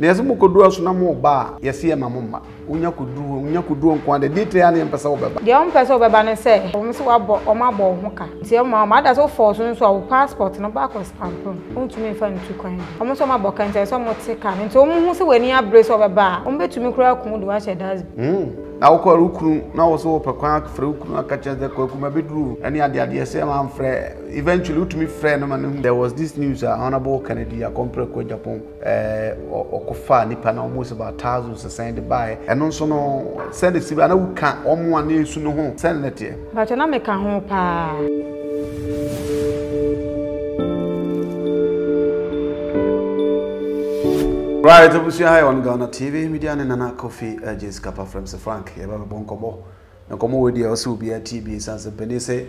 Nese mukodua sunamu ba yasiye mamumba unya kudu nkwande dite ani mpesa obeba de ompesa obeba ne se omso wabo omabo hoka ti o ma ada so for so so awu passport no ba ko stamp ontumi fa ntu kwan omso mabo kan te so motika nti omuhu se wani abre so obeba ombetumi kura akumudu wa che das na wokɔ rukunu na wo so opakwan akfre rukunu akache ze ko kuma beduru ani ade se ma mfre eventually utumi frɛ no man. There was this news honorable Ken Agyapong okofa nipa na almost about thousands send by and also no send it sibi ana wo ka omo ana esu no ho send letter but na meka ho pa right to see hi on Ghana TV media na na coffee James Kappa from Sir Frank e ba bonkomo na komo we dey also be TV sanse penise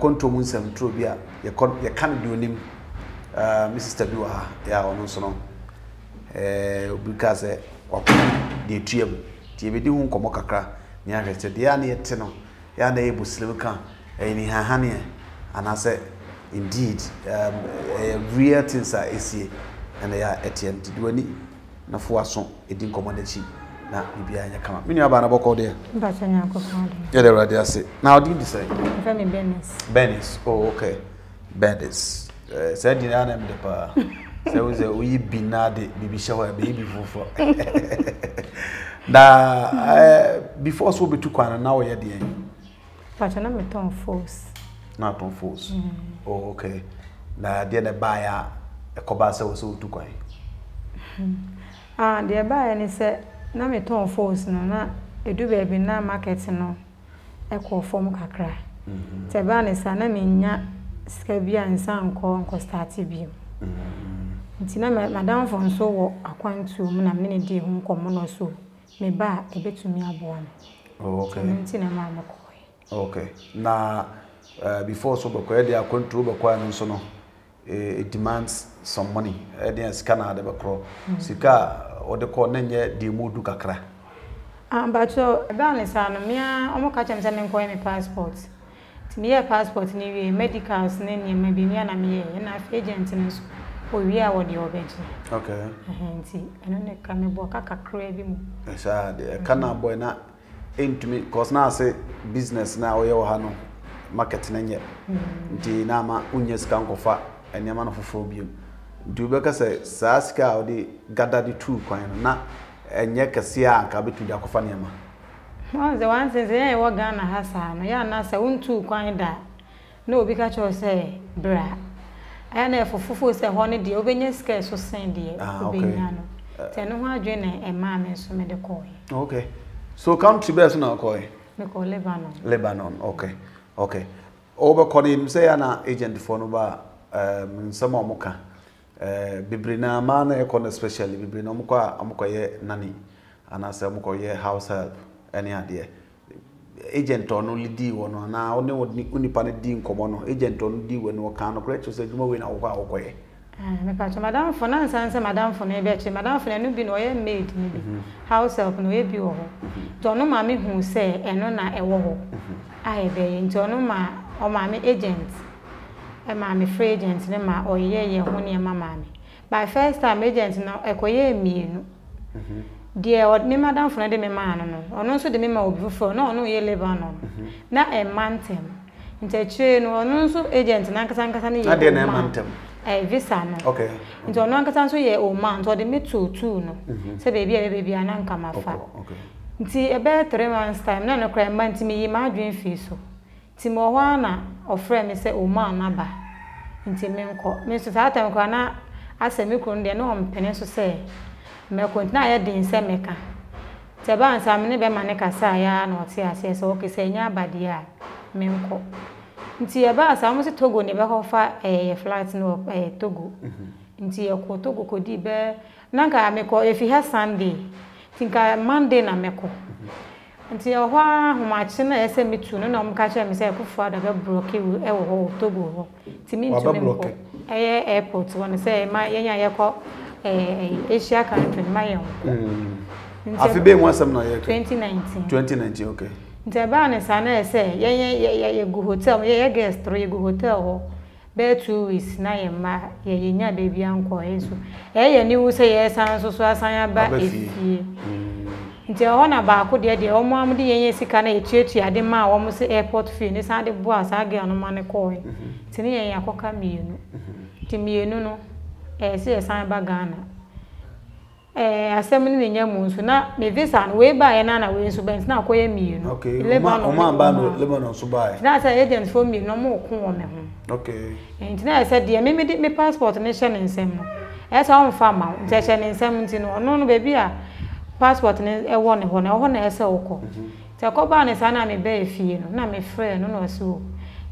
konto mun sam tro bia ye kan do nim Mrs. Tabiwa ya onu so no because kwakun de tuam ti be di hun komo kakra ni ahwete de ya na yete no ya na ebu slimuka ni hahane ana say indeed real things are easy. And they are ATM to do any na foaso edin commandachi na bibia nya kama me nuaba na boko de batanya akofo de de radio say now did this say family Benis oh okay Benis said the name de pa say we say we binade bibisha wa baby fofo da before so be to kwana na we de en batanya me ton force na ton force oh okay na de na buyer Kobasa was so to go. Ah, dear by any said, Nammy Tom Force, no, not a do baby now marketing no. Echo form cacra. Tabanis, I mean, ya scabia and sound corn costati beam. Tinam, Madame Fonso, according to Muna Mini de Hong Common or so, may buy a bit to me a born. Okay, Tinamma. Okay, now before so bequire, they are control requirements so no. It demands some money. It's Canada, but crow. Sika or the corner near the Mudu Kakra. But so, Banis, Anomia, Omokacham sending coin passports. To me, a passport near medicals, name may be near me, and I've agents in us who we are on your bench. Okay, and see, and only can be Bokaka craving. Yes, I cannot boy not into me, because now say business now, Yohano, marketing and yet. Dinama, Unyas Kankofa. And your man of phobia. Do say Saska or the gather the two coin, not and Yakasia cabby to Jacophanema. Well, the one says, eh, what Ghana has an Yanasa won't two coin that. No, because you say, bra. And therefore, Fufu is the honey, the obedience scarce was sandy, Obiniano. Ten no one journey and mammy so made a coin. Okay. So come to best now, coin. Lebanon. Lebanon, okay. Okay. Over calling him say an agent for no bar. Some amuka bibrina man especially bibrina amuka amukoye nani anase amukoye house help any idea agent on only di wono na one uni pane di nkomo no agent on di we no kan no krecho se dwuma we na okwa okoye me pa to madam finance anse madam for na be che madam for na no bi no ye maid ni bi house help no ye bi wo to no ma me hu se eno na ewo ho ai be nti ono ma o ma me agent Mammy free agent, Nema or ye, honey, mammy. By first time agent, no, echo ye mean. Dear, what me madam for the man, or no, so the memo before no, ye live on. Not a mantum. Into a chain or no, so agent, and Ancasancasani, I didn't mantum. A visa, okay. Into an Ancasansu ye or mount or the mid two, no. So baby, an anchor, my father. See, about 3 months' time, none of crime meant to me, my dream fees so. Timoana or friend, Mr. Oman, Naba. In Timinco, Mr. Satam Corner, I said, Milkon, their known penis to say. Melkon, I had been Semeca. Tabans, I'm never Maneca, Saya, nor Tia says, okay, say, ya, by the air, Mimco. In Tiabas, I must Togo never offer a flight no a Togo. In Tiaco Togo could be bear Nanka Ameco if he has Sunday. Think I Monday Nameco. Nti owa humachi na ese mitu no na mkacha mi se kufu adaga broke e wo Togo ho ti mi ntu mi ko eye airport won se ma yenya yeko Asia country ma yen afi be won sam na yeko 2019 okay nti ba na sana ese yenya ye gu hotel ye guest 3 gu hotel ho Bear 2 weeks, nine, ma, ye, ya baby uncle, and so. Eh, and you will say yes, and so as I am back. The honor back with the old mamma, the Yesican, a church, I did my almost airport fee, and it's not the boss I get on a money coin. Tinny, I cock me, to me, no, as yes, I am bagana. A seminary in your moons, not me this and way by another way, so bends now, quay me. Okay, Lebanon, so by. That's an agent for me, no more corn. Okay. And I said, dear, maybe did me passport and shannon sem. As on farmer, shannon seventeen or no baby. Passport and a one, a soco. Tacoban is an army bay fee, no, my friend, no, so.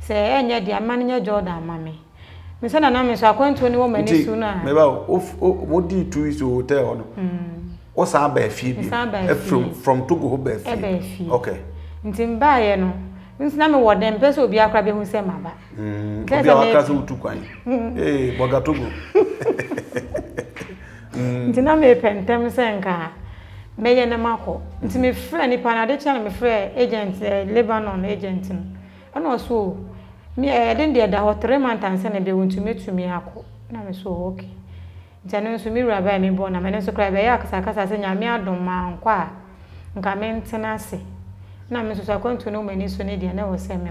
Say, and yet, dear man, your Jordan, mammy. Miss Anna, so I went to any woman sooner. What do you do is to hotel? What's our bay fee? From Togo bay fee. Okay. In Timbayano. Miss Nammy, what then? Best will be a crabby who said, Mama. That's our castle to coin. Eh, Bogatogo. Dinamay pen, Tamisanka. May and a Marco. It's me friend, if I did tell me friend, agent, Lebanon agent. And also, me, I didn't dare the hot 3 months and send a bill to meet to me. I am so okay. Janus to me, Rabbi, me born, and so cry by Yak, Sakas, as a mere don't man quire. And come in tenancy. Now, Mrs. I come to know many sooner than I was sent me.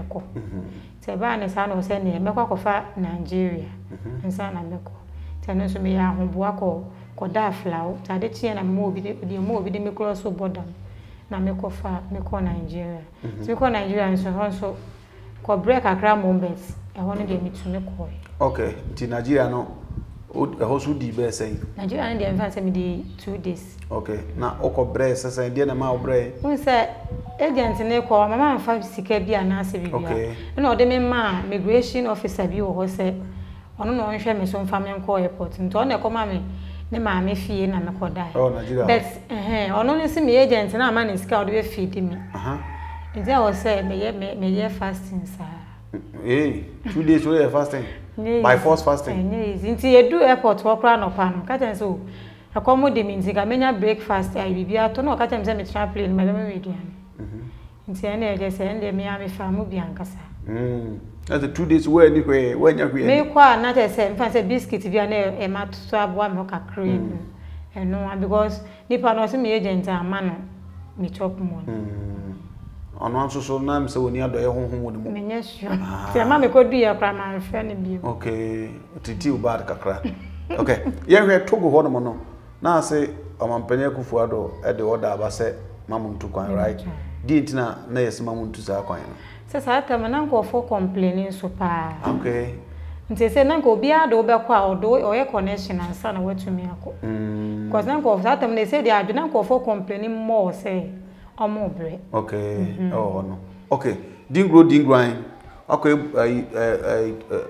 Taban son was sending a milk of Nigeria and son and milk. Janus to me, I won't walk or. Flower, Tadichi and a movie, the movie, the Mikros of Bodom. Now, Mikofa, Mikon Nigeria. Mikon Nigeria and so on, so called break a crown moments. I wanted them to make way. Okay, Tinagia no. Who's who the best saying? Nigeria and the advanced me 2 days. Okay, now Oko Brass as I did a mouth bread. Who said, Agent and Echo, Mamma 5 CK be an answer. Okay, no, the man, migration officer, you who said, on no shame, some family and co airport, and Tony Comami. Ne maame fie na mekoda. Oh, Nigeria. But ono ne se me agent na ama ne sika odo be feed me. Aha. Nze o say me ye fasting sir. Eh, 2 days we are fasting. By force fasting. Eh, yes. Nti ye do airport wo kra no pa no. Ka tell so. Akomo de me nti ka menya breakfast ai bibi ato no ka tell me say me travel plane me dem we do am. Nti ene e je say ende me am fa mu bi ankasa. That's the 2 days where ni kwe when you make one not a same fancy biscuit if you are a mat to have one mock a cream. And no one because Nipper was me agent and man me chop moon. On one so name so near the home with the moon. Yes, sure. The mammy could be a crime and friend you. Okay, to deal bad cacra. Okay, yeah, we are Togo Honomono. Now say, I'm a penyaku fuado at the order of us, Mamun to coin, right? Didn't na yes, Mamun to Sacoin. Says I tell my uncle for complaining so far. Okay. And they say, Uncle Bia, Dober, or do or a connection and son away to me. Because Uncle of Saturn, they say they are not for complaining more, say, or more bread. Okay. Oh, no. Okay. Ding grow, ding grind. Okay,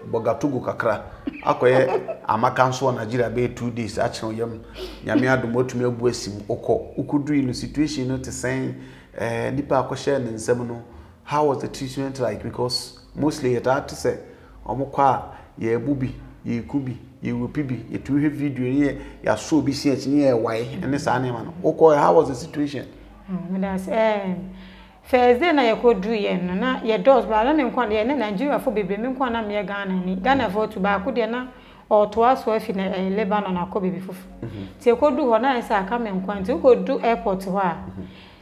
Bogatugo Kakra. Okay, I'm a council on Nigeria Bay 2 days. Actually, Yamia do more to me, Boysim, Oko, who could do in a situation not the same, Nipa Coshen and Seminole. How was the treatment like? Because mostly it had to say, Omokwa, ye booby, ye kubi, ye wupibi, ye too heavy during ye so be seen near why, and this animal. Oko, how was the situation? First, then I could do ye, no, your doors, but I don't know what ye and Nigeria for baby, Minkwana, mere Ghana for tobacco dinner or to us worth in a Lebanon or Kobe before. So you could do what I say, come and quant, you could do airport to her.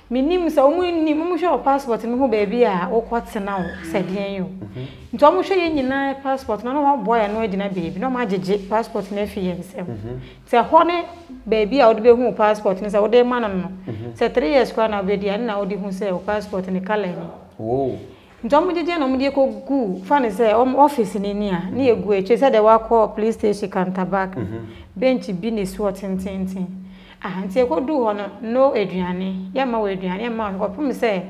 Minim so many mutual passport and who baby are or what's now, said you. Tomusha in your passport, no boy annoyed in a baby, no magic passport in a fiance. Say, honey, baby, I would be who passport is our day man. Say 3 years crown of baby and now the who sell passport in the calendar. Oh, Tommy Jan, dear go, funny say, office in India, near Gwich, she said the walk or police station can tabac, benchy beanie swatting tinting. Auntie, I could do honor, no Adriani, Yama Adrian, Yama, or Pum say,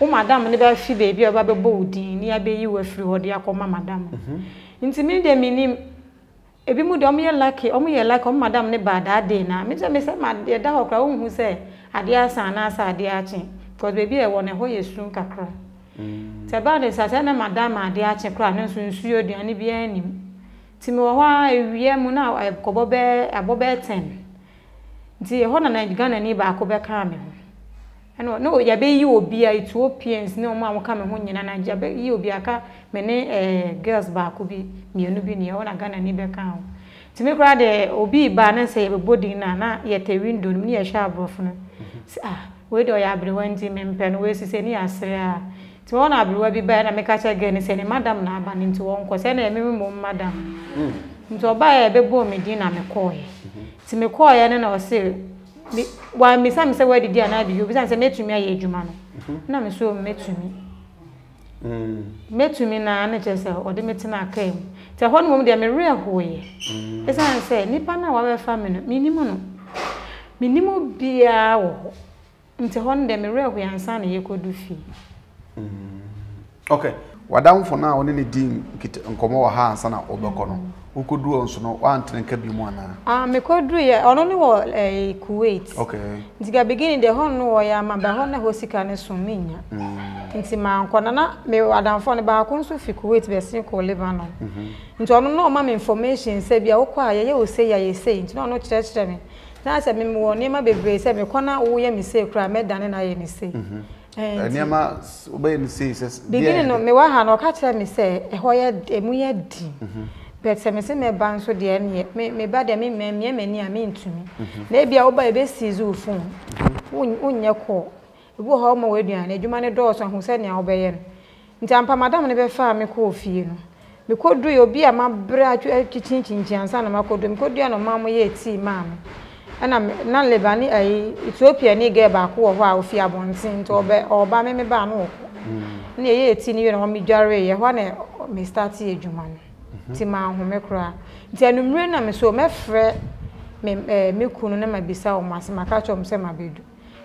oh, madame, never fee baby or Baba Bodin, near be you were free or dear, call madame. Intimidate me, name a bimud on me lucky, only a lack of madame Neba that day now. Mr. Miss, my dear dog, who say, Adia San, as I dear chin, because baby I want a whole soon cacra. Tabanis, as I know madame, my dear chin crown, and soon sure the only be any. Timoa, we am now a cobobe, a bobe 10. Dear, Hona Ghana neighbor, I could be calming. And no, yabe you will be a 2 PMs, no man will come home, and Jabe you will be a car, many girls back will be near Nubini or a gun and neighbor count. To make rather obey banner say a body nana, yet a window near sharp roughen. Ah, where do I be one team and pen waste is any answer? To one I will be better and make catch again and send a madam Naban into one cause any minimum madam. To buy a big boy, Medina, McCoy. To McCoy, and I was still. Why, Miss Sam said, where did you and I do you? Because I met to me, I age you, man. No, Miss So met to me. Met to me, and I just or the meeting came. To one woman, they are real hoy. As I say, Nippana, our family, minimum be our. To one, they are real hoy and son, you could do fee. Okay. What down for now, only deem kit and come over her and son or Bacono. Who could do also no one and kept you one? I could do it only a Kuwait. Okay. The beginning the whole no, I am a Bahona Hosican Sumina. Into my Conana, may I down for the Balcons of Kuwait, Bessin called Lebanon. Into no mammy information, say be all quiet, you say, I say, no church them. That's a memoir, never be grace, every corner, oh, yeah, me say, cry, me done, and I say. Nema obey me says, beginning no me wahan or catch me say, a hoya a muya d. But some say me ban so dear, me bad me mean to me. Maybe I'll buy a best season phone. Wouldn't your call? Go home away, and a human doors on who send your obey. Tampa, madame, never found me call for you. We could do your beer, my bread to empty chinching, and son of my codum, could do no mamma yet see, ma'am. And I'm not Lebanon, I Ethiopia near back or while fear one sent or by me ban. Near 18 years on me jarry, one may start here, Juman. Timma, who may cry. Tell me so, my friend, me couldn't never be so, my catch on semi bed.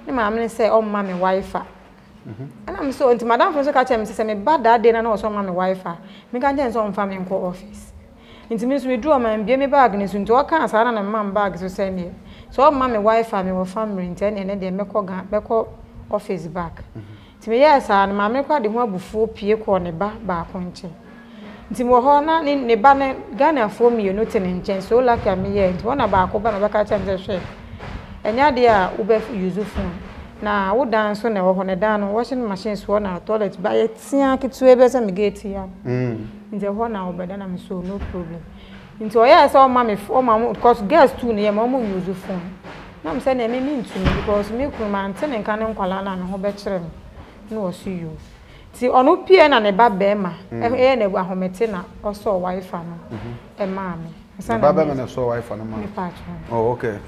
No, mamma say, oh, mammy, wife. And I'm so into Madame Fonseca, and say, me bad that dinner or some mammy wife. Make a dance on family and co office. Into Miss Withdraw, my baby baggins into a cancer and mum bags to send you. So mammy wife and your family intend and then they make office back. To me, yes, and mammy cried the more before Pierre corner back on chair. Timohona in the banner Ghana for me, you know, tenant chance, so like a mere and one about Cobanabaca and the chef. And ya dear Uber use phone. Now, would dance on a down washing machines one out toilet by a tiank to a better gate here. In the 1 hour, but then I'm so no problem. Into I saw mammy for mamma, because girls too near mamma use the phone. Now I'm sending me mean to me because milk mountain and canon colana and Hobetram. No, see you. See, on no pier and a bad bema, and a Wahometina or saw wife and mammy. Babman and saw wife and a mammy patch. Oh, okay.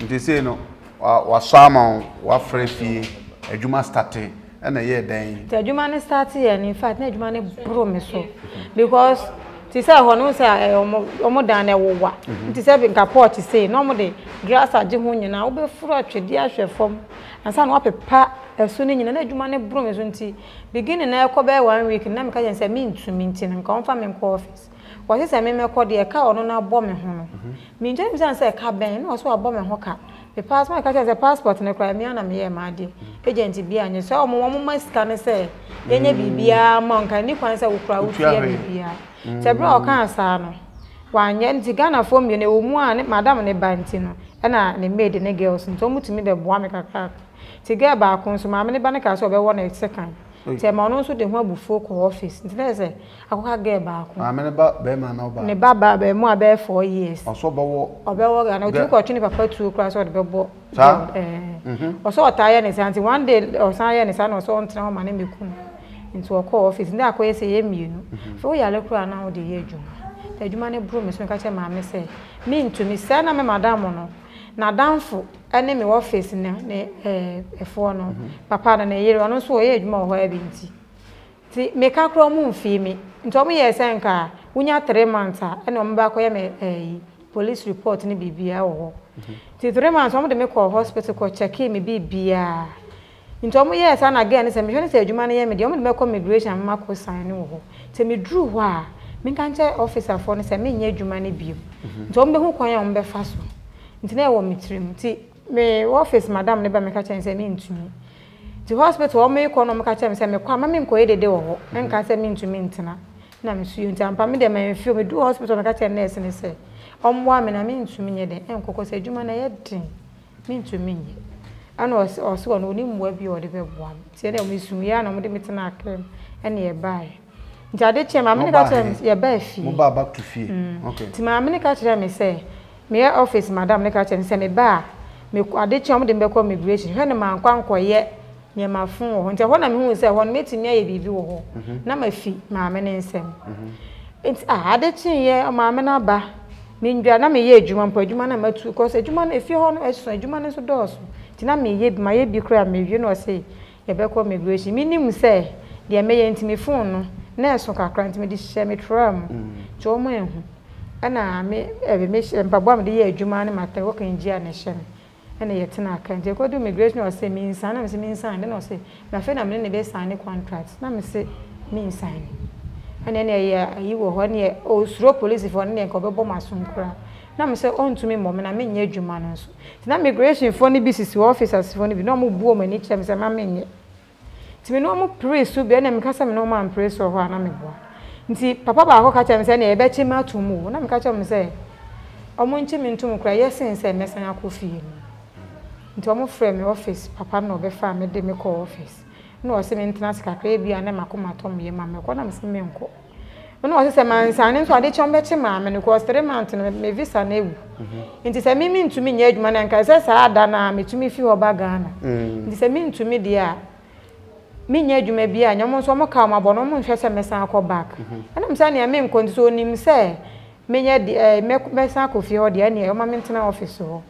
They say no, was salmon, what free, a juma stati, and a year day. The juma stati, and in fact, Ned Money promised so. Because tis a honosa or more than a war. It is having capot, say, normally grass at Jimun and I'll be frustrated, dear chef form, and some up a pack. As soon as you know, money broom is beginning now, cover 1 week, and I'm going to mean to maintain and confirm in office. What is a memo called the account on our bombing home? Mean James and say, Cabin, also a bombing hawker. The passport catches a passport in the Crimean and me, my dear. Agent be and you saw one must can say, any be a monk and you can say, will crowd here. Several can't sign. One yet to Ghana for me, one, Madame Nebantino, and I made the girls and told me the Wamaka crack. To get back on so many banacas over 1 second. Tell so the one before office. There's a get back. I'm about Berman or Baba Berma bear 4 years. Or so bow or bell and I took a chin of a two cross or the bell. Or so a tire is anti 1 day or science and son or so on town, my name into a call office. Now, I say, you so we are look around now the age. The Juman broom is catch a mammy say, mean to me, send me madame. Now, down for any office in a phone, papa and a year on so age more heavy. Make a crow moon fee me. Tommy a sanka, when you 3 months, and on back a police report in the BBA. The 3 months on the make a hospital called Chaki, me BBA. In Tommy, yes, and again, as a mission said, you money, me, the only make migration and Marco sign. Tell me, Drew, why? Minkancha officer for us, I mean, ye Jumani Beam. Tommy, who can you on the fast one? Never meet me. My office, Madame never make a chance and mean to me. The hospital or may call no catch and send me come and coed the door and can't send me to Mintina. Now, Monsieur, and Pammy, they may feel me do hospital catch and nurse and say, on woman, I mean to me, and Coco said, you man, I had mean to me. and was also on only Webby or the web one. Said a Miss Wian, I'm the mitten I came and nearby. Jadichem, I'm not your best. Mobile back to feed. Okay. To my minicature, may say, mere office, Madame Nicat and send a bar. Make a ditch on the back of migration. Her man, Quanqua yet near my phone. Until one who is one meeting may be do. Now my feet, my men and it's a addition, yeah, my men are bar. Mean, you are not me, you want Pojuman and Matu, because a Juman, if you honor a Juman is a dorsal. Tina me, ye may be cram, may you not say, your back of migration. Meaning, say, dear may enter me phone. Nurse, so I grant me this semi tram. Joe Moon, and I may every mission and Babam the year Juman and Matter working Gianisham. And yet, I can't go to migration or say mean sign, I'm mean sign, then I'll say, my friend, I'm in the best signing contracts. Now, say mean sign. And then a year you were 1 year old, slow police if 1 year cover bomber soon cry. Now, I say, on to me, moment, I mean, ye Jumanos. Now, migration phony business to officers, phony no more woman each time, I mean. To me, no more praise to be an custom, no man praise or one amiable. See, Papa Bacocatch and send a betting mouth to move, and I'm catching say, I want him into cry, yes, and say, Messer and Uncle Fee. Into a more frame office, Papa no be family, they make office. No, I say, Internasca, baby, and then Macoma Tommy, Mamma, when I'm seeing Minko. No, I say, man, signing, so I did your betting, ma'am, and of course, the mountain may visa name. It is a meaning to me, Yedman, and Casas, I done me to me few about Ghana. It is a meaning to me, dear. Me you may be a young so more calm about no back. And I'm saying, I mean, console him say, may the coffee or the any officer.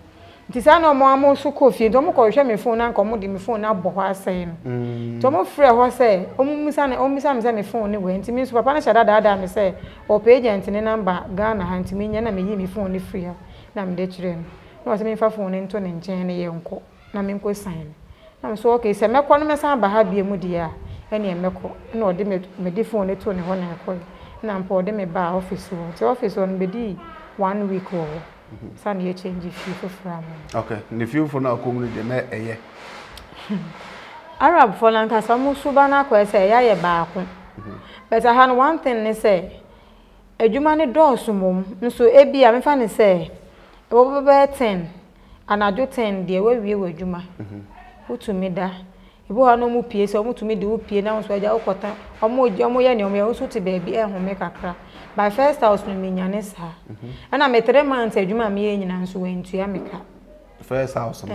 It is no more so coffee, don't call me phone and commode me phone now, Boha saying. Tomo Frere was say, oh, Miss Anna, oh, Miss Anna, phone away, and to me, Papa Shadada, say, or page and number, Ghana, and to me, and I may me phone free. Nam de children. Was me for phone and turning Jenny uncle. Naminko sign. I'm so okay, so I make one message about being mudia. Any meko, no, they made phone it 21 and call. Now, poor them a bar office, the office on Bedi 1 week or Sunday change if you for from. Okay, if you for now come with the mayor a year. Arab for Lancasamu Subana, I say, I a bark. But I had one thing they say. A Jumani door, so mum, so a be I'm funny say, over 10, and I do 10 the way we were Juma. Who to me that? If you have no more peers, or to me do peer now, so I do cotton, or more Jomoy and your also to baby and home make a crack. By first house, we mean Yanessa. And I met 3 months, I do my meaning and so went to Yamica. First house, 3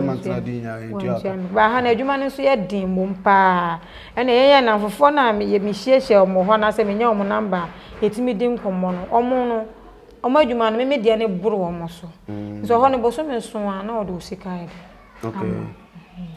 months, I didn't. By Hannah, you man is yet dim, mumpa. And a and for fun, I may be share or Mohana Semino number. It's me dim common, or mono, or my Juman may be the only bro almost. So, honorable summons, so I know do sick. Okay.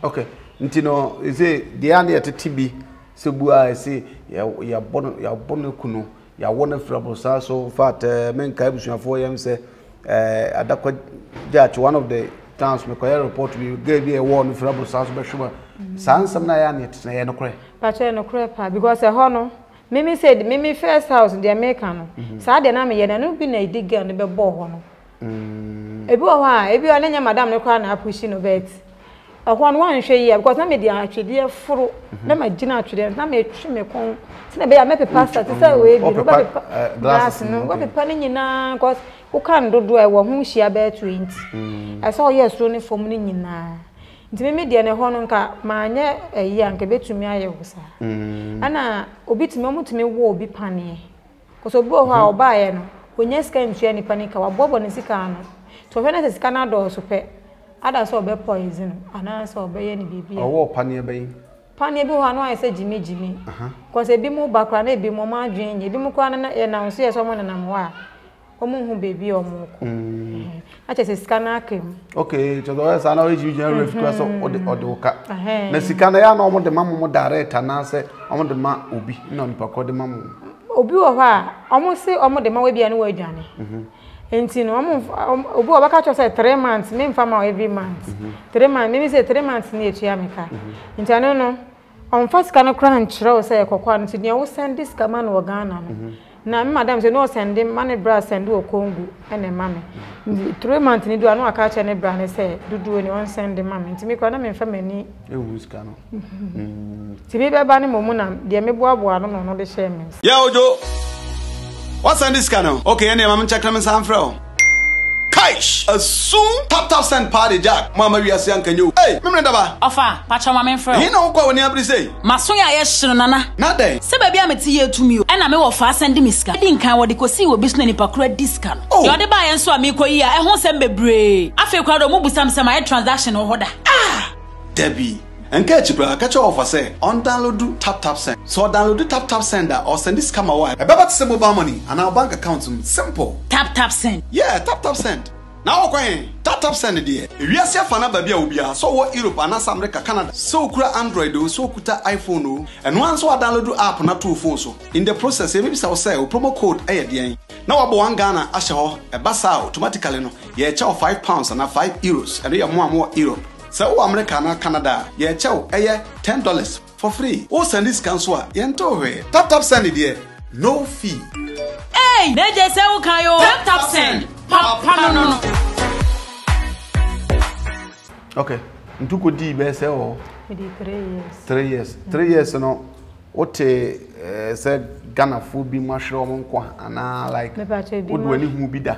Okay, Ntino, you say the only at TB, so I say, your bonnet kuno, your one of Frabosa, so fat men cabs, your 4 years, say, adequate judge, one of the towns, McCoy report, we gave you a warning Frabosa, but sure, sans some Nyan, it's no crap. But I no crap, because a honor. Mimi said, Mimi first house in the American. Saturday, I mean, I don't be a digger and a born. A boy, if you are any Madame Lecana pushing a bed. I want 1 year because I made the idea for my dinner to them. I made Chimacon. I made a pasta to say, we glass, no, what a panning in now, because who can't do I want whom she are bear twins. I saw yes, running for morning now. To me, dear, a hononka, mine a young bit to me, I was. Anna, obit moment to me, woe be panny. Because a bow how by when yes came to any panic, our bob on the sicano. So when it is Canada or super. I saw a poison, and I saw a baby. I wore Pania Bay. Pania Boo, I said Jimmy Jimmy. Because a bit more background, a bit more margin, a bit more crown, and I'll see someone and I'm wild. Who baby or more. I just a scanner came. Okay, to the rest, I know you generally request or the Odoka. Messicana, I want the mamma direct, and I said, I want the ma Obi, non Paco de Mamma. Obi or her, almost say almost the mamma be anyway, Johnny. Enti no obu abakacho say 3 months me mfama every month 3 months me say 3 months na etua meka enti ano no on first kana crunch raw say kokwa no enti we send this command we Ghana no na madam say no send money bra send we Congo ene mame 3 months ni do ano akache ne bra ne say dudu ni on send mame enti me kwa na me mfama ni ewu sika no ti be ba ni momu na de me boaboa no no de share me ya ojo. What's on this channel? Okay, any mama check them in San Fro. Kaish, as soon Taptap Send party jack. Mama, we are saying can you? Hey, remember that? Offer, pacha mama friend. You know what we are saying? Masunya yes, nana. Nada. Se baby, I'm a tea to me. And I'm a fast send miska. I think I would go see what business in Pakura discount. Oh, you're the buy and so I make here. I won't send me brave. I feel quite a move with some my transaction or order. Ah, Debbie. And catch your offer say on download Taptap Send. So download Taptap Send or send this camera wire. About send mobile money and our bank account simple. Taptap Send. Yeah, Taptap Send. Now okay, Taptap Send dear. We are seeing fana baby ubia. So what Europe and South America, Canada. So kura Android so kuta iPhone and once we download app na two phones so. In the process, maybe say promo code ayedian. Now about One Ghana asho basa automatically no. Yeah, chow £5 and €5 and we have more Europe. So America and Canada, yeah, chow, $10 for free. Oh, send this cancel. Yentowe. Taptap Send it here. No fee. Hey, they just say okay, yo. Taptap Send. Okay. Ntuko di be say oh. 3 years. 3 years. 3 years no. What said Ghana food be mushroom kwa ana like. What do any who be da?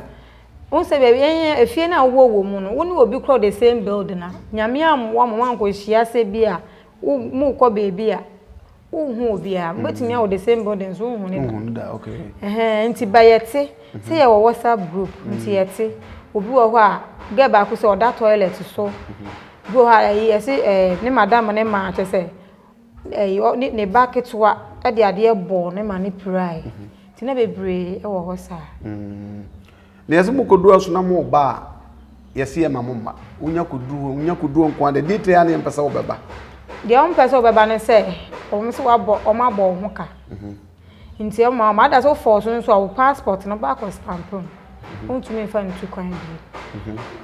If you know a woman, one will be called the same building. Yamiam, one uncle, she has a beer, Moko beer, who beer, but me out the same buildings. Okay. And Tibayeti, say our WhatsApp group, Tieti, who blew a while, get back who saw that toilet to so. Go high, I say, Madame and Emma, I say, you need a bucket to what at the idea born, a money pry. Never breathe or hossa. There's a could do us no more bar. Yes, here, Mamma. Unya could do on quantity detail and pass over. The own pass over banner say, or Miss Wabo or my ball mocker. Until Mamma does all force on our passport and a back was stamped. Won't you find 2 coins?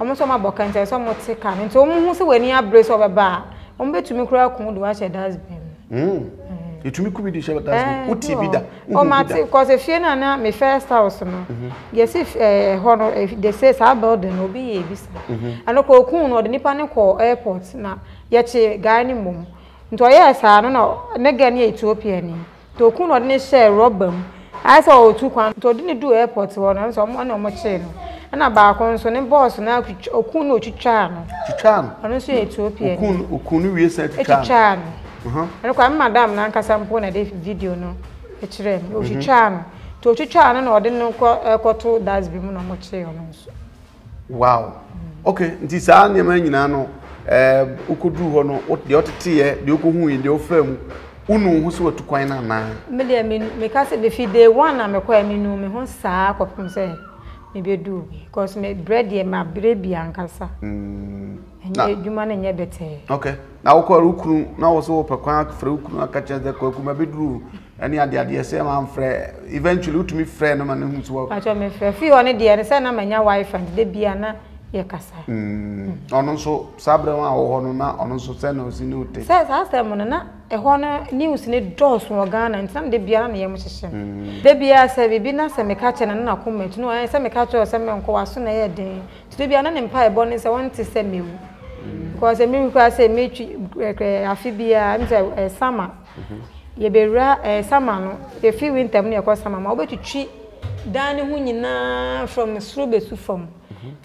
Almost on my book and say somewhat sick and so almost when you have brace over bar. On bet to me crack would wash a dustbin. It will be the shelter. Oh, Matty, because if you know my first house, yes, if they say our building will be a business. And a cocoon or the Nippanico airport now, yet a guy in mum. To yes, I don't know, Negany Ethiopian. To coon or share rob them. I saw 2 pounds, so didn't do airports or someone or much. And about concerning boss now, Okuno Chichan. Chichan, I don't say Ethiopian. Okunu, yes, Chichan. And come, Madame Nanka Sampona, if video no, a children, you should charm. To Chichan or didn't know Cotto does be monomotion. Wow. Okay, this Annie Manino, Ukudu, no, what the other tear, the Ukuhu in your firm, Unu, who saw to Quina man. Maybe I mean, because if they want, I'm a quail, me know me one sack of concern. Maybe do, because my bread, dear, my baby, and Cassa. And you man and your better. Okay. Now call Ukru, now was over Pacan, Frukuna, catches the Kokuma bedroom, and the idea, same Humphrey, eventually to me, friend, and who's work. I told me, few on a dear, and send them and your wife and Debiana, Yakasa. On so Sabra or Honona, on so Senos in Ute. Says, ask them, Monana, a honor news in a doors from Ghana and some Debiana Yamushishan. Debia said, we've been a semicatcher and a comment, no, I semicatcher or some uncle as soon as a day. To Debiana Empire bonus, I want to send you. Because a miracle say, Mitri, Afibia, and summer. You be rare summer, the few winter near across summer, but to cheat dining winning from the Srubes to form.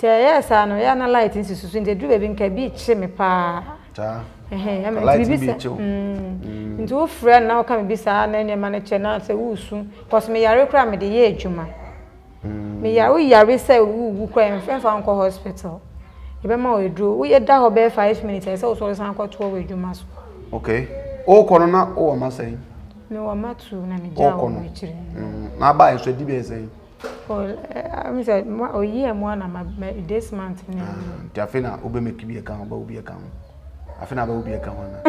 Yes, I know, Yana light institution, they do a winker beach, semipa. Into a friend now can be sad, and your manager now say, who soon, because me a recram at the age, Juma. Me a we are resell who cry and friend for Uncle Hospital. We drew. We had that 5 minutes. I saw some caught with you, master. Okay. Oh, Corona, oh, I'm saying. No, I'm not too. I buy so DBS. Oh, year one, I'm this month. Jafina, Obey me account. I think I will be account.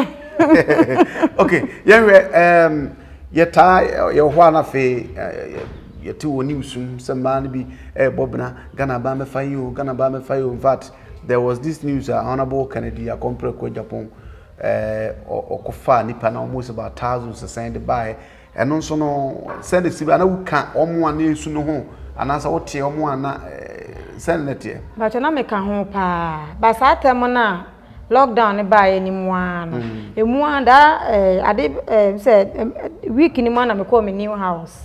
Okay. Yeah, your tie, your one of a. Your 2 news some man be a Bobna, Ghana Bama Fayo. In fact, there was this news Honorable Kennedy, a compre Japan or Kofa Nipan almost about thousands to send by and also no send it. I know can't one news to know home and answer what you want send it here. But you know, make a home pa Basatamona lockdown by anyone. The one that I did said week in the man, I'm coming new house.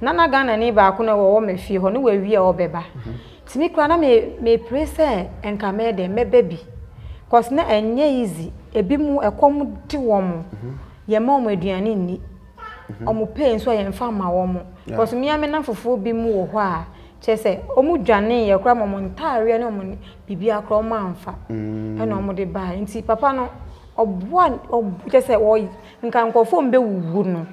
Nana Ghana neighbor, I couldn't go home if you knew where we are, Beba. Timi kwa na me prese enkame de me baby. Cause na enye easy ebi mu ekom di wo mu. Ye ma omo aduani ni. Omo pain so ye mfa ma wo mu. Cause me ame na fofo bi mu wo ho a chese omo dwane ye kra momo ntare na omo bibia kra omo anfa. E na omo de ba. Nti papa no oboa chese wo nkankofo mbe wuwu no.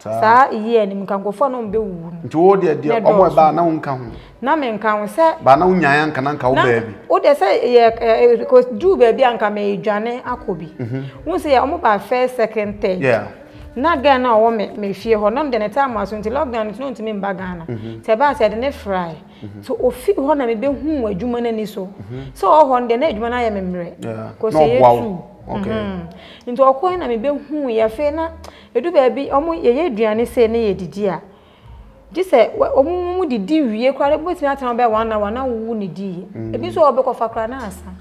Sa ye ni mkankofo no mbe wuwu. Nti wo de omo e ba na wo nka ho. Na men kan se ba na unyanya nka na nka wo baabi wo de se ye ko du baabi anka me dwane akobi wo se ye omo ba first second third na Ghana wo me fie ho na de ne time aso nti lockdown nti no nti me ba Ghana te ba se de ne fry so ofi ho na me be hu adwuma na ni so so ho de na adwuma na ye memre ko se ye tu okay nti okoi na me be hu ye fe na edu baabi omo ye aduane se ne ye didi a dise omumu didi wie kware botimi atan be wana wu ni di ebi so obekọ fakra na asa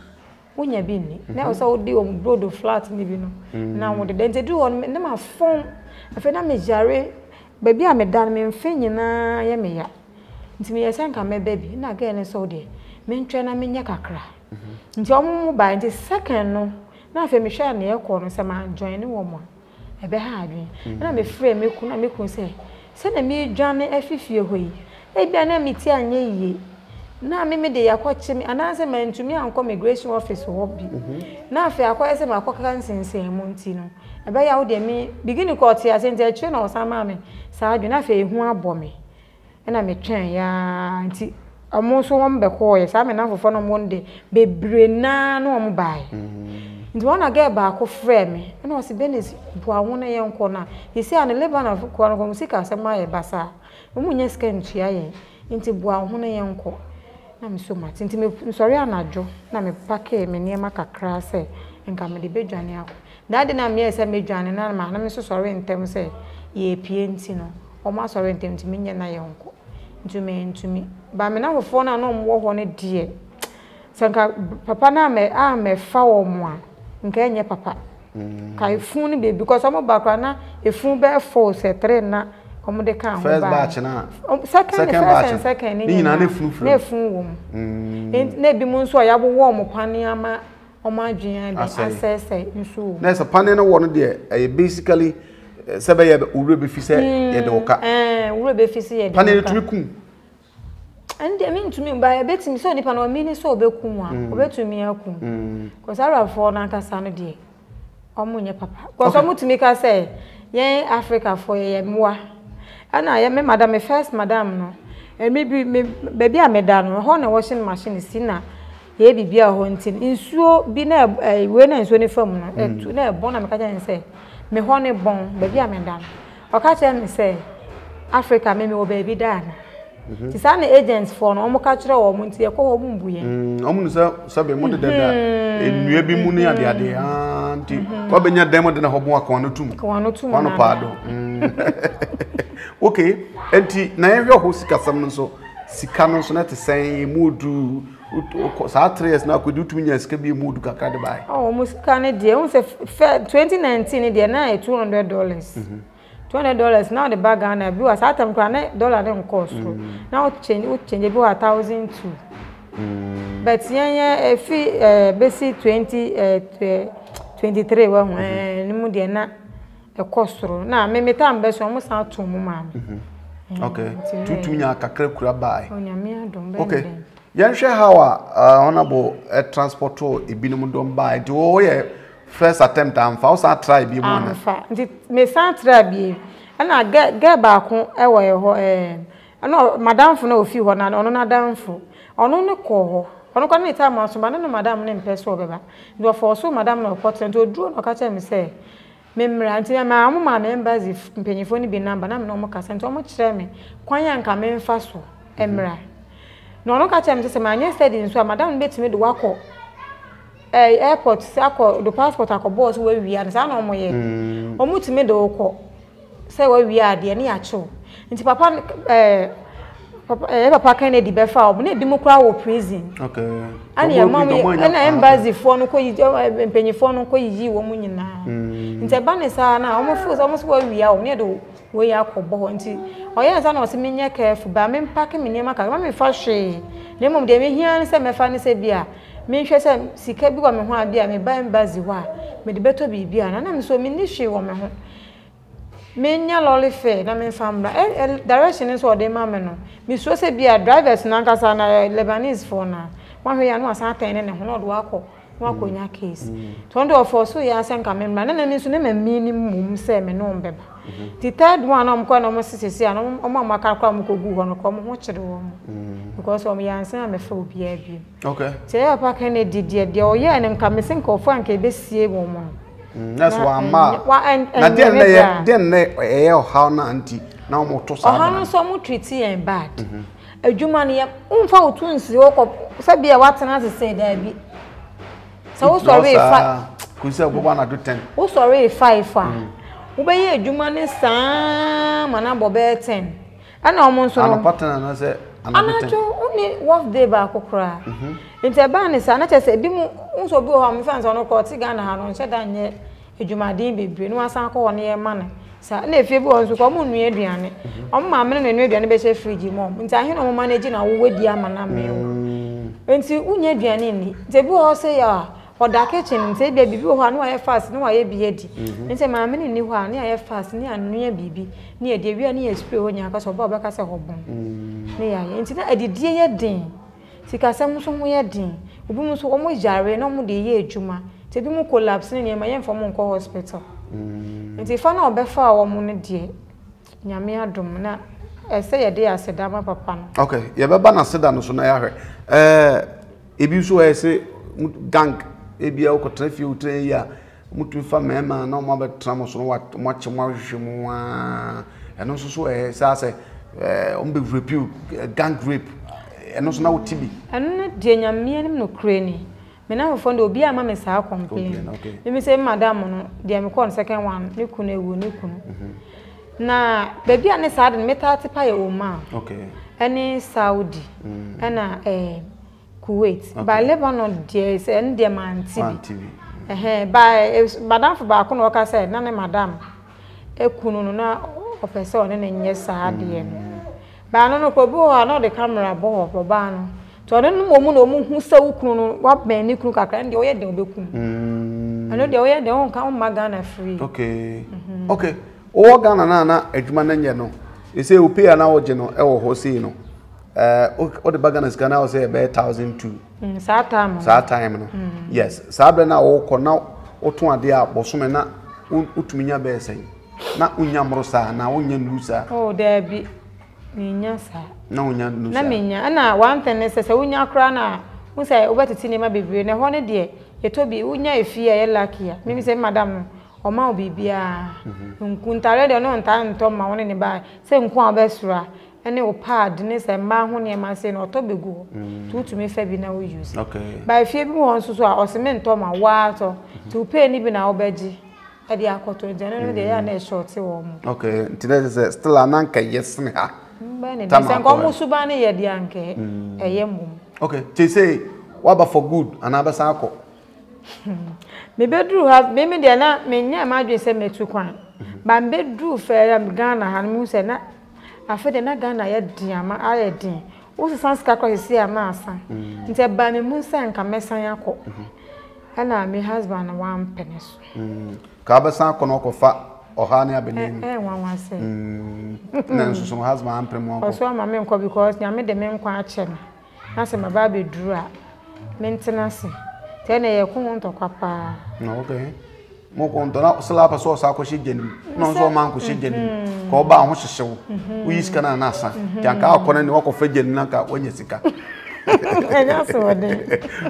unya bi ni na so odi om brodo flat ni bi no na wo de dente do on na ma fon afa na me jare ba bi a me dan me mfe nyina ye me ya ntimi ye sanka me ba bi na ga ne so de me ntwe na me nya kakra nti omumu ba nti second no na afa me hwa na ye kọ no se ma join ni wo mo ebe ha adwen na me free me ku se sene mi dwane afifie hoyi ebia na miti anye yie na me de yakọche mi ananse mantumi anko migration office wo bi na afi akọese makọka nsensen mu nti no ebe ya wo de mi begin court ya sente atwe na osama me saa dwane afi ehu abọ me na me twen ya nti omo so wo mbekọ ye saa me na fofo no mo nde bebre na no om bai ndi wona ge ba ko frame na o si benis bo awon na ye nko na ye si an Lebanon ko nko musika asema ye basa omunye scan tia ye nti bo awon na ye nko na me so mate nti me sori anajo na me pake me ne makakra se nka me de bedwane akọ dadi na me se medwane na ma na me so sori ntem se ye pie nti no o ma sori ntem nti me nye na ye nko ntumi ba me na fofo na no mo ho ne de sanka papa na me a me fa wo mo a nkenye papa kai fun ni be because omo bakra na efun be force three na omo de kan first batch na second ni na efun wo na bi mu nso ya bo wo mo pane ama omo adwen de access nso na se pane na wo no de basically sebe ye wure be fi se ye de oka wure be fi se ye de pane ni tumi kum and I mean to me by a bit so nipan or mini so bekum, obetumi akum. Cause I have four nanka sano dear. Omunya papa. Cause I want to make her say, Yea, Africa for ye moi. And I am madame first, madame no. And maybe baby I madame, honor washing machine is sinner. Ye be beer hunting. In so be near a winner is only firm, and to near born a catcher and say, Me honey bone, baby I madame. Or catch and say, Africa, maybe will baby done. Tisane agents for no mo ka kire wo mo nti ekọ wo mbuye omu se sabe mo de da enue bi mu ne ade anti ko benya demo de na hobo akọ no tum wano pado okay anti na ye ho sika sam nso sika nso na te sen mudu sa 3 na ko dutu nya sika bi mudu kaka de bai oh mo sika ne de won se 2019 de na $200 $200 now the bag and I blew a satam granite dollar them cost. Now change about 1,200. But yeah, if basic 2023 well, Mudiana a cost. Now, maybe time best almost out to Mumma. Okay, two cacre crab by. Okay, Yansha, how honorable a transport tour, Ibinum don't buy. Do yeah. First attempt am fa o sa try bi mo na fa nti me sa try bi na get back e wo ye ho no madam fo na ofi ho na ono na dam fo ono ne ko ho ono ko na ita ma so ba na madam ne mpe so beba do for so madam na opportunity to duro no ka che me say me mra nti ma mo ma members mpenyifo ni bi number na me no mo ka sento mo kire me kwan ya nka me mfa so emra no ono ka che me say ma nya steady nso madam betime do akọ airport sako the passport akobo so we are na no moye omutime de okọ say we are de na ya cho nti papa Papa Kennedy Beffa, Muni Democrat prison. Okay. And your mommy and I am busy for no coy, and penny for no coy, you woman in now. In the banners are now almost where we are near the way I could bow until. Oh, yes, I was meaning careful, but I mean packing me near my family for shame. Name of them here and send my family say beer. Me she said, see, kept me one beer, me by and busy war. May the better be beer, and I'm so mini she woman. Menya lolly fair, I mean, family. Direction is what they mamma. Miss Rose be a driver's Nankas and a Lebanese for now. One way I know a certain and a not walk on your case. 2 or 4 so years and come in, man, and I mean, say, me no beba. The third one I'm going almost to say, and on my car come go on a common watch at home. Because on me answer, I'm a full behavior. Okay. Say, I pack any did your year and come missing call for and KBC woman. That's why I'm mad. Then they are how nanti now motor. How some treaty and bad. A Jumania, unfold twins, you walk up. Sabia, what another say there be. So sorry, could say 1 to 10. Oh, sorry, 5. Obey a Jumanis, Sam, and I'm Bob 10. And almost on a pattern, I said, and I only walk there back or cry. It's a banis, and I just said, so go home, fans on a court, Ghana, and said, and yet, if you my dean be bring one sanko near money. Sir, if you want to come on near Diane, on my men and Diane Bessie Friggy Mom, and I know managing our wood yam and a meal. When see Unia Diane, they will say, ah, or that kitchen, and say, baby, you are no air fast, no air be eddy. And say, my men knew her near air fast, near baby, near the real near spray when you pass or Bob Casa Hobon. Nay, and I did dear Dane. Sikasamu somewhere Dane. Ubumu so almost jarring, no more the year Juma. Tabimu collapsing near my for Monco Hospital. And if I know Beffa or Moon, dear Yamia Domina, I say a day I said, Dama Papa. Okay, Yababana said, and so I heard. If you so I say, Gank, Abia Cotrefute, ya, Mutufa Mamma, no more tramos or what much more, and also so I say, repeat, gang rape. And also now TB. And not Jenya meaning no cranny. Men now found will be a mamma's house complain. Okay. Let me say, Madame, the second one, Nukunu. Now, baby, and a sudden metal to pay Oma. Okay. Any Saudi, and a Kuwait. By Lebanon, dear, is an dear man TB. By Madame for Bacon Walker said, none Madame. A Kununa of a son, and yes, sir, dear. Banano Kobo are not the camera ball for Bano. To I don't know woman who so croon what men you cook and the way they will come. I know the way they won't come Magana free. Okay. Okay. O Ganana, a Jumanano. You say, you pay an hour general, El Hosino. All the Baganas can now say about 1,002. Satam. Satam. Yes. Sabrina or Cornell or Tuandia Bosumena Utmina Bessay. Not Unyam Rosa, now Unyan Lusa. Oh, there be. No, and one thing is a unya crana who say over to cinema be brave, and one dear, you told me unya if ye are lucky. Maybe say, Madame, or Mau be beer. Uncuntare the non time Tom, my one in the bar, same qua bestra, and they will pardon this and man who near my saying or Tobago. Two to me Fabby now use. Okay. By Fabby wants to or cement Tom or water to pay an even our bedgy. At the Acoto, generally they are near short. Okay, today is still an anchor, yes. Okay, they say, what about for good? Another circle. Maybe Drew have maybe they are not many. I imagine send me to Quan. But Drew fair and Ghana and Moose and that. I feel they not Ghana yet, dear. My eye, dear. Also, sounds like I see a master. It's a banner Moose and Camessayako. And I my husband 1 penis. Cabasan Conoco fat. Ohania Benin. Eh, one was saying. Nansu has my ampremo. I saw my memco because I made the men quite chin. As my baby drew up. Maintenance. 10 a count of papa. No, okay. Mokon do not slap a sauce, she didn't. No, so man, she didn't. Call bound, she show. We is can an answer. Janka couldn't walk of Fidget Naka when you sick.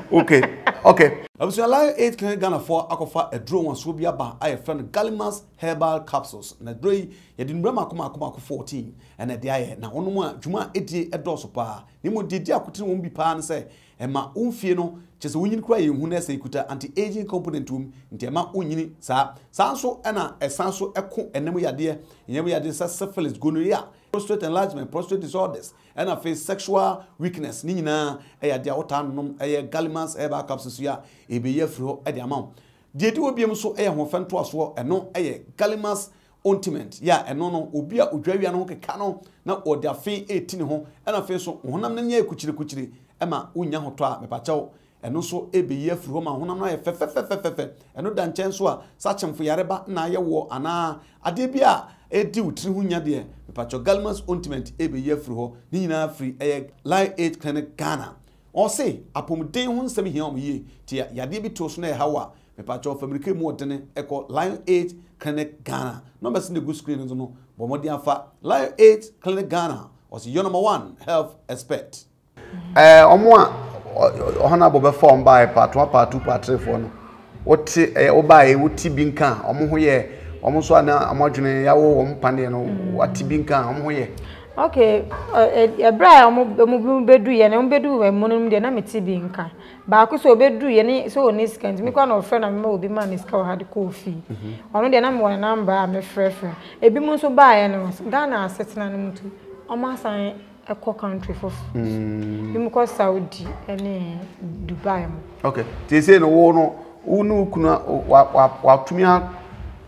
Okay, okay. I was allowed 8 Ghana for Akofa a drone and Swabia by I friend Gallimas herbal capsules. And a dray, you didn't remember Kumako 14, and a day now on one Juma 80 a dorsal pa. Nemo did ya couldn't be pan say, and my own funeral Chese unyini kwa yehune se ikuta anti-aging component nti ama unyini saa. Sanso ena esanso eku enemu yadie sa syphilis gonorrhea, prostate enlargement, prostate disorders, ena face sexual weakness, nini na yadia otanum, gallimans, eba kapsusu ya, ebe yefriho, edi amao. Dieti wabia mso honfentu aswo, eno gallimans ointment, ya enono ubia ujwewi anonke kano, na odia fe 18 hon, ena fe so, honam nenye kuchiri, ema unyanho toa mepachao, eno so ebe ye fru homa honam na ye fe eno danchen so a sachemfo yareba na ye wo ana ade bia edi utri hunya de mepacho galmas ointment ebe ye fru ho ni nyina free eye line 8 clinic Ghana o se apomden ho nsem hia om ye ti yade bi to so na ye hawa mepacho fabrike mu odene eko line 8 clinic Ghana number sin the good screen nzo no bo modi afa line 8 clinic Ghana o se your number 1 health expert omwa honorable perform by part 1 part 2 part 3 for no what obae wuti binka omo ho ye omo so na amadwene yawo ompane no wati binka omo ho ye okay ebra omo bedu ye ne bedu we monum de na meti binka ba ko so bedu ye ne so oni scant me kwa na ofre na me obi man iska o hard coffee ono de na me wona number me frefre ebi mun so baaye no Ghana asetna no mutu omo asan a country for Saudi and Dubai. Okay, they say no one who kuna what to me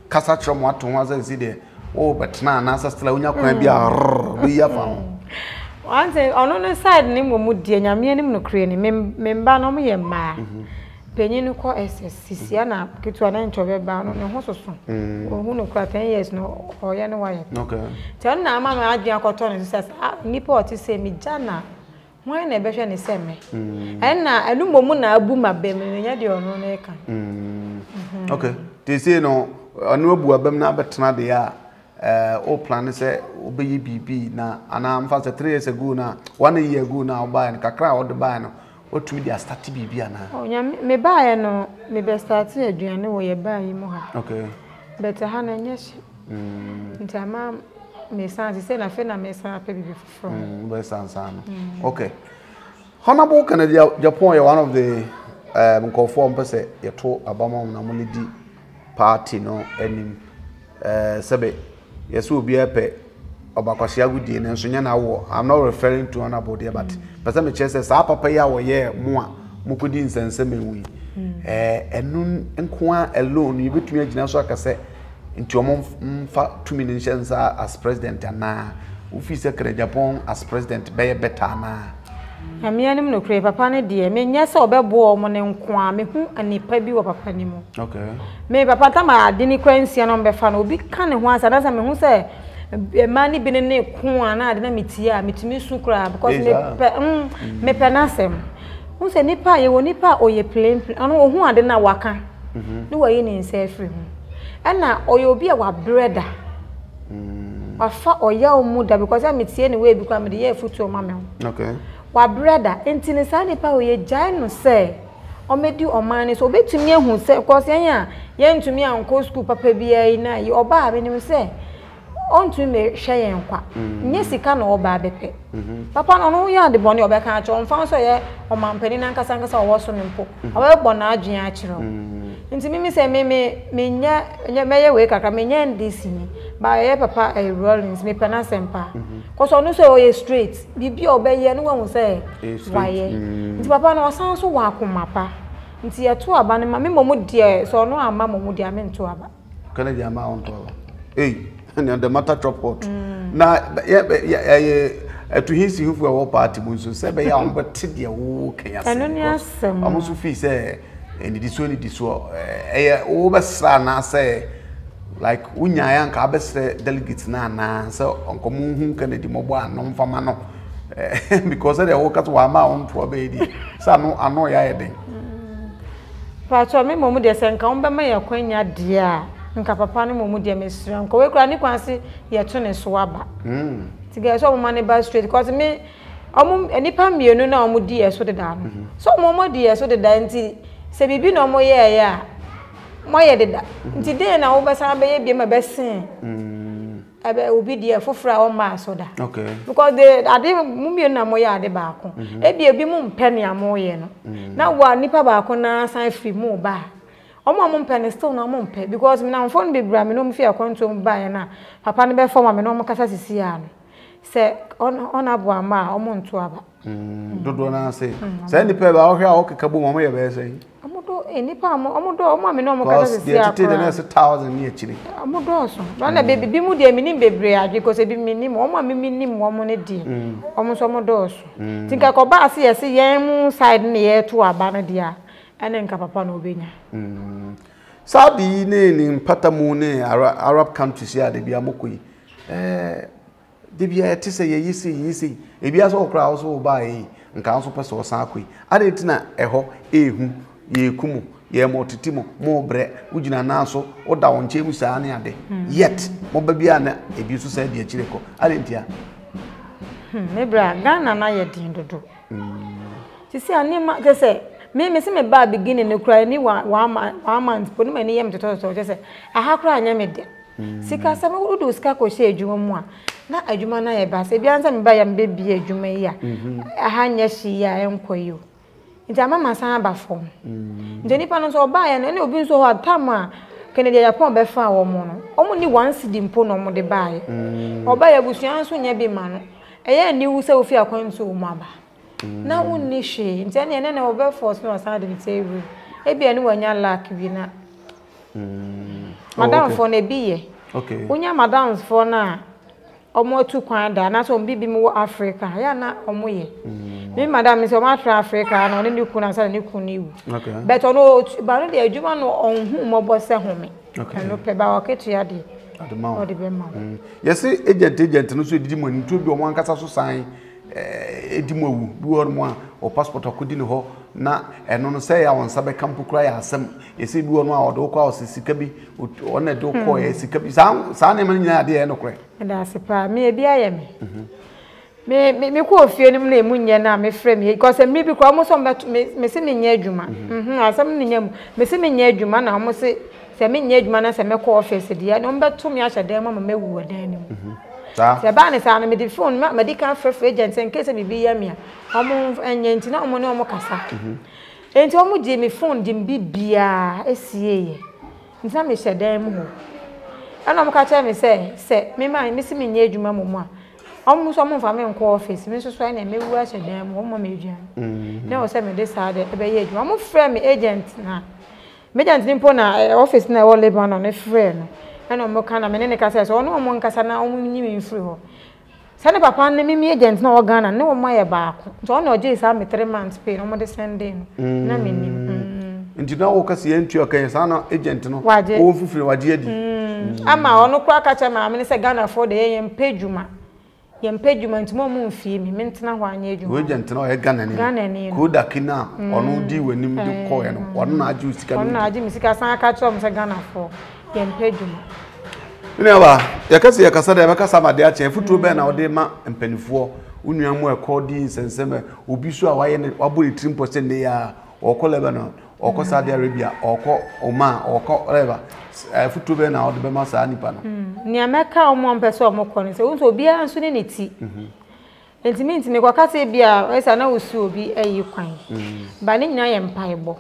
Cassatrum what was a city. Oh, but now Nasa Slaunia can be a beer found. Once on the side, name would dear Yamian no crane, member no mere ma. Penuco Siciana, get to an inch of a bound on a horse or so. Oh, who no crack 10 years no or yan wire. Okay. Tell now, Mamma, I drink cotton and says, Nippo to say me, Jana. When a better is semi. And now I do Momuna boom a bem and yet your own acre. Okay. They say no, a no boom number tnadia. O plan say OBB na and I'm fast 3 years ago now, 1 year ago now by and Kakra or the bino. What to me they are starting Bibiana? Oh, yeah, me buy no, me best starting a journey where you buy more. Okay, better Hannah, yes. Tamam, me sounds the same. I feel I may sound baby from West San. Okay, Honorable Ken Agyapong, one of the conform person, you told Abama Namolidi party, no, and Sebe, yes, will be a pet. I'm not referring to Honorable dear, but some chess up a pair or ye more Mukudins and Semi. A noon and quite alone, you bet me a general cassette into a month for 2 minutes as president and now. If he's a Agyapong as president, bear better now. A meaning no crave upon dear, mean yes or bell warm on and quammy who and a pebby of a panimo. Okay. May Papa Tama didn't crancy and on Befano be cannon once and as I mean who say. Money been in a corn, I didn't meet here, meet me soon crab because me penasem. Who's a nipper, you nipper or your plain, and who I didn't walk on. No way in safe room. And now, or you'll be our bread. Or fat or your mother because I meet anyway become the year foot to mamma. Okay. Why, brother, ain't in a sunny power, ye giant say. Or made you or mine is obey to me who say, of course, yeah, yen to me on coast coop, papa be a night, you or barb, and you say. On to me, Shay and Quack. Yes, he can all bad pet. Papa, no, you are the bonny of a catcher on Fonso, or Mount Peninanca Sangas or Wasson Pope, or Bonaji natural. And to me, say, may wake up, I mean, this by a papa, a Rollins, me panas and pa. Cause on so ye streets, be obey, and one will say, why, it's Papa no sound so welcome, Papa. And see, I two abandon my mummy, dear, so no, our mamma would I mean to abba. Canada amount of. Eh. The matter drop out. Now, to his youth, were all party moons, say, but I'm but Tidia woke. I'm also fees, and it is only this war. Oversan, say, like Unya Cabas delegates Nana, so Uncle Moon Kennedy Mobile, non famano, because I woke up to our mount to a baby. So I know I did. But I mean, Momo, they send come by my acquaintance, dear. Papa no more dear Miss Uncle, we cranny quancy, yet turn and swabber. To get some money by straight, because me, any pam, you know, more dear, so the down. So, more dear, so the dainty, say, be no more, yeah. My editor, today, and I oversaw baby, my best sin. I will be there for flower mass order. Okay. Because they are the mummy na moya de barco. Ebi be mum penny a moyen. Now one nipper barco na sign free more bar. Oh, my mum penny still no mum pet because now phone be bram, no fear control by an hour. Papa never form a normal cassasian. Say on a boama or montuaba. Don't say. Send the paper out here, okay, cabo, mommy, I say. Because they are taking us 1,000 years. Because it be minimum, almost think I could buy a young side near to a banner and then Capapano. Saudi in Patamune, Arab countries here, they be a mokui. They be a tissue, easy. If you all crowds will buy and council pass or saqui. I didn't know a ho, eh. Ye kumu, ye more titimo, more bread, would you announce or down James Aniade? Yet, Mobabiana, a beautiful said the Chirico, I didn't hear. Nebra, Gana, and I didn't do. To see, I knew my say, may me seem a bad beginning to cry any 1 month, put me name to Toto, just say, I have cried and made it. Sika sama udu skako she jumwa na adwuma na ye ba se bianza me ba ya mbebia adwuma ya ahanya shi ya enkoyo nti amama san ba fo nti nipa no so ba ya na obi so ho tama Ken Agyapong be fa wo mo no omo ni once di mpo no mo de ba ya oba ya busuan so nya bi ma no eya ni wu se ofi akwan so mo aba na wonni she nti na ene na oba force no san de table e bi ene wanya lack bi na Madame for Nebie. Okay. Unya Madame's for na omo tu kwanda na so bibi mu Africa. Ya na omo ye. Me Madame is omo Africa na oni niku na sa niku niwu. Okay. But ono ba no de adwuma no onhu mo bose home. Okay. No pe ba waketu ya de. Adema. O de be ma. Yes, agent no so didi mo ntu bi omo ankasa so san edimu awu bi wor mo a o passport akodi ni ho. Na eno no say ya won sabe kampu kura ya asem ese bi wonu a odo kwa osisika bi ona do kwa ya sika bi sa na man nyina ade ya no kure da sepa me e bi aye me me kwa ofie nim na emu nya na me frem ye because me bi kwa mo so me se me nya adwuma asem ne nya me se me nya adwuma na mo se se me nya adwuma na se me kwa office dia no mbeto me ahye dan ma me wu dan nim se ba ne sa na me di phone ma di kan fref agent in case me bi ya me omo enye nti na omo ne omo kasa enti omo je me phone di bibia esieye nti na me hyedan mu ho ana omo ka che me se me man me si me nye adwuma momo a omo so omo fa me nko office me so so na me wu a hyedan mu omo me adwuma na o se me de sa de ebe ye adwuma omo frɛ me agent na me agent ni mpo na office na wo Lebanon na frɛ no ana omo ka na me ne ne kasa so ono omo nkasa na omo nyi me mfiri ho Send papa ne me agent na organa ne o ma ye baako. To o na oje isa me 3 months pay no mo de send in. Na me nim. Nti na wo kase entu okan sa na agent no o fufure waje adi. Ama onu kwa ka cha ma me se Ghana for de ye mpejuma. Ye mpejuma nti mo mu mfie mi mentena ho anya ejuma. Wo agent na o ye Ghana ni. Ghana ni. Ko da kina onu di wanim de call ye no. Onu na aje usika ni. Onu na aje misika san ka cho me se Ghana for ye mpejuma. Never, your cousin, your cassada, your cassava, their chair, foot to Ben, our dema, and penny for Uniamu accordings and summer, who be so away or bully trim percent they are, or call Lebanon, or call Saudi Arabia, or call Oman, or call whatever. Foot to Ben out the Bema Sanipana. Near Mecca or Montpess or Mocon, so also be an sunity. It means me Wakasi be a, as I know, so be a Ukraine. But in I am piable.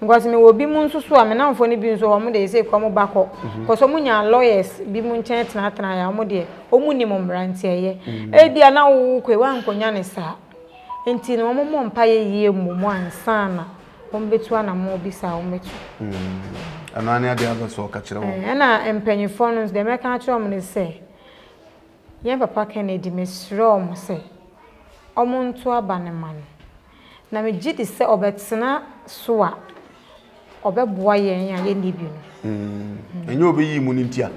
Because me will be moon so swam and I'm funny beans or Monday say come back up. Because lawyers be moon chance not and I am dear, or moonimum brands here. Eh, dear now, one conyanisa. And tin no more empire year, one son, one bit one and more bisa or metu. And I near the other so catch them. And I am penny phones, the American chum say. Yea, papa can a demis rom say. Omon to a bannerman. Now me jit is say obetsna swa. Obe boye nya ye ni bi no enye obe yi mu ntia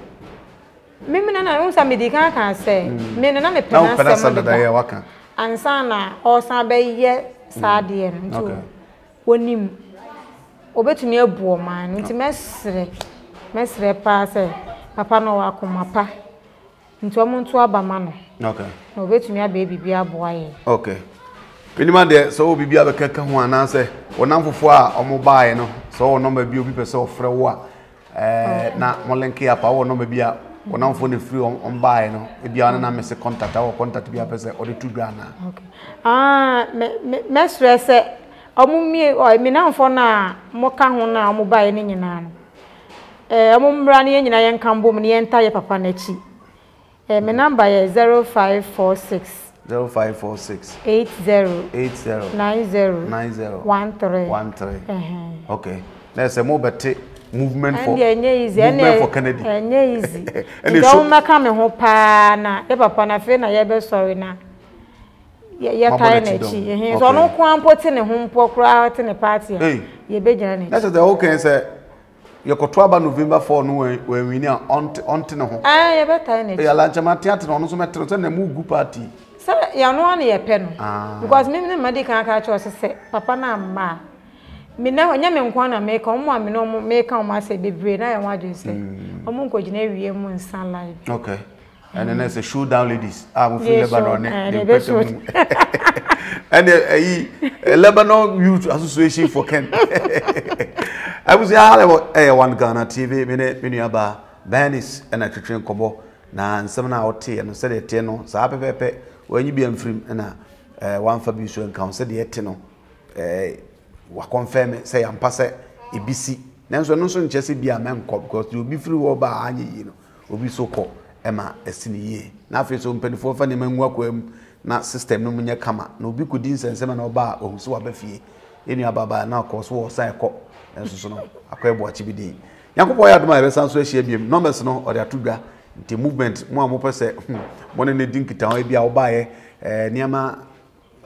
me me na won sa me di kan kan se me na me pena se mo da ye waka ansa na o san be ye sa de nto wonim obetumi abuo man nti mesre pa se papa no wa komapa nti o monto aba ma no okay na obetumi abe bibia boye okay Minimum there, so be a caca one answer, or none for or more buy, no, so number be a people so fraud. Now, Molenki up our number be a When I'm phone free on buy, no. If you are not missing contact, I will contact you. I will say only 2 Ghana. Okay. Ah, me stress. I mean, now phone na mo kahun na mo buy ni nina. Mo mbrani nina yung kambo ni entire papa nechi. My number is 0546. 0546. 80. 80. 90. 90. 13. 13. Okay. Let's say more better. Movement for Kennedy. And don't come and hope na e papa na fe na ye be sorry na. Ye kai na chi. So no kwan poti ne hompo kra oti ne party. Ye be gina ne. That's the okay say your October November 4 no when we na on ne ho. Ah ye be tai na chi. Ya la chama tiat no so metro so na mu gu party. Say ya no na ye pe no. Because me ne madi kan ka cho say papa na ma. Me na onya me nkwa na make omo a me no omo make omo ase bebre na yan wadun se omo nko gina wie mu nsan live. Okay. And then there's a showdown ladies. I'm from Lebanon. And a Lebanon Youth Association for Ken. I was here One Ghana TV me aba Venice and a kitchen kobo na nsem na ote no se de te no sa pepepe wanyi bi amfrim na one fabiso enkan se de te no wa confirm say am pass ebisi nanso no so nchese bia men ko because obi free wo ba anyi yi no obi so ko e ma esini ye na afi so mpenifo fa ne manwa kwam na system no munya kama na obi ko din sensema na oba o so wa ba fie enu ababa na ko so wo sai ko nanso so no akwa ebo achi bidin yakopo ya duma e be sanso ehia biem numbers no or ya tudwa the movement mo amopɛ sɛ mo ne ne din kitan bia wo ba ye niama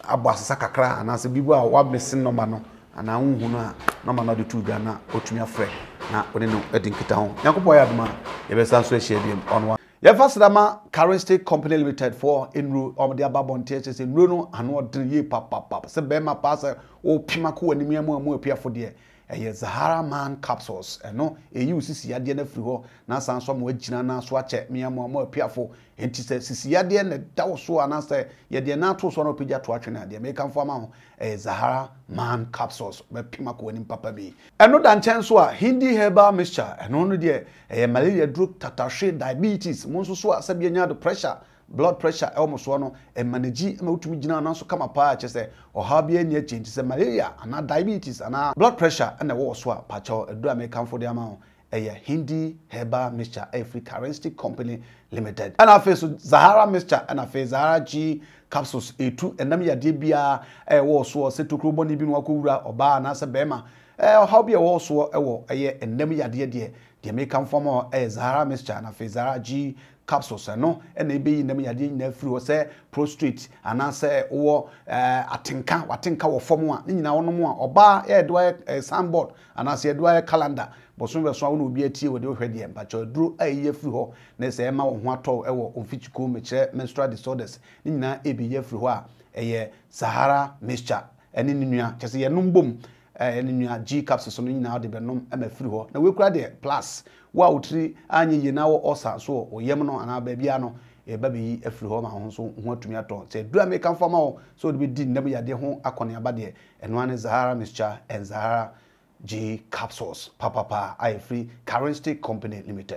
abasasa kakra na se bibu a wa mesin number no and I won't know the 2 Ghana or to me a friend. Now, when you know, I think it's down. Yakupoya, the man, if it's associated on one. Your first dama, Charistic Company Limited for in Ru or the Ababon teachers in Runo and what 3 year papa, Sebema Passer, O Pimaku and Miamu and appear for dear. And yes, Zahara Man capsules, and no, a UCC at the end of Fruho, now some Wajina swatchet, Miamu more peerful, and she says, Siadian, that was so, and I say, yet the natural son of Pija to watching at the American farmer, a Zahara Man capsules, where Pimaco and Papa be. And no than chance, Hindi herbal mixture, and only dear, a malaria droop, tatashe, diabetes, Monsusua, Sabiana, the pressure. Blood pressure almost one and manage no to me now so come apart just say or habia near change malaria and diabetes and blood pressure and the war swap pacho a drama come for the amount a Hindi herbal mixture every Charistic Company Limited and I face Zahara mixture and I face Zahara G capsules A2 and Namia DBR a war sword set to crumble even wakura or bar and as a bema or hobby war sword a war a year and Namia dear the American former a Zahara mixture and I face Zahara G capsules no and they be in them yadi na free or say prostrate and I say or atinka watinka or formula in our no more or bar air do a soundboard and I say do a calendar but soon as one will be a tea with your head but your drew a year free ho na say ma one to ever on which go menstrual disorders in na a be year free ho a Zahara mixture and in ya just a boom and in G capsules on in now the benum and a free ho now we cry there plus wow, tree, and you now also, so, or Yemeno and our babyano, a baby, a free home, and so want to me at all. Say, do I make come for more? So we did never yet home, a conia body, and one is Zahara mixture and Zahara G capsules. Papa, I free Charistic Company Limited.